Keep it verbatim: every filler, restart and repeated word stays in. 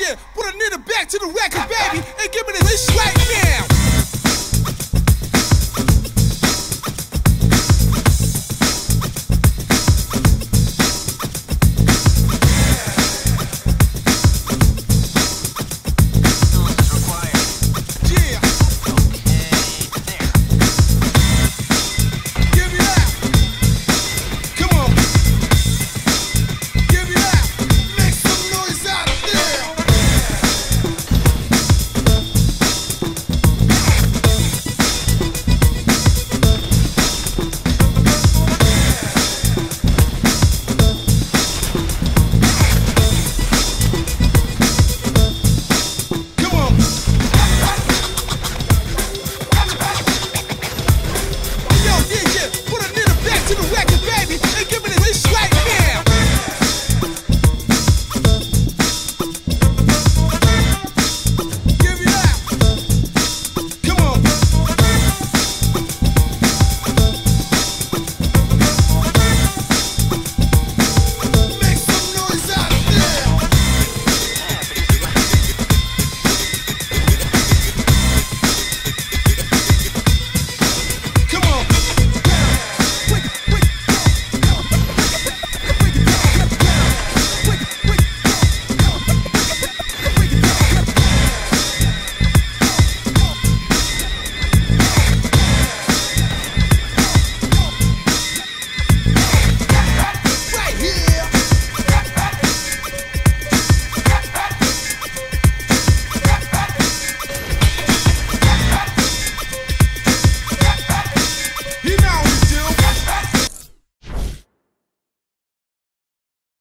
yeah, put a nigga back to the record, baby, and give me this shit right.